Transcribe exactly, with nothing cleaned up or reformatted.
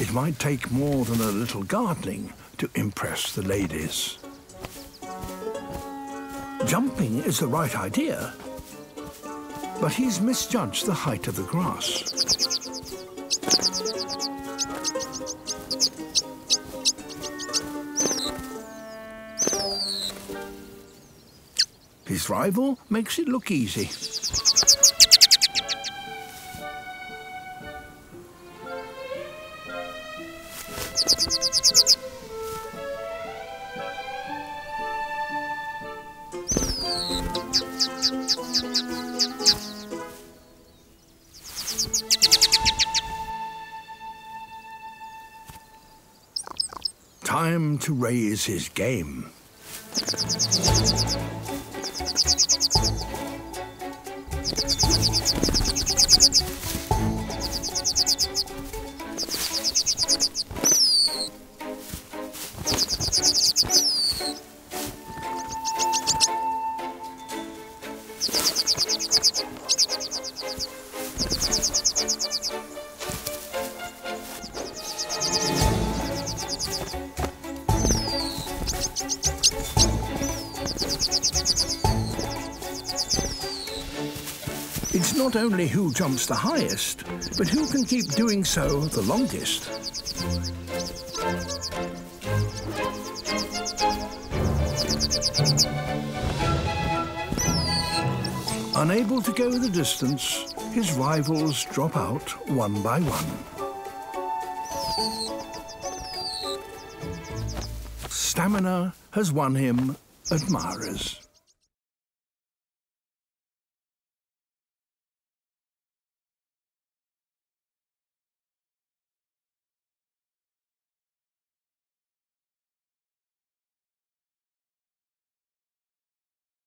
It might take more than a little gardening to impress the ladies. Jumping is the right idea, but he's misjudged the height of the grass. His rival makes it look easy. Time to raise his game. It's not only who jumps the highest, but who can keep doing so the longest. Unable to go the distance, his rivals drop out one by one. Stamina has won him admirers.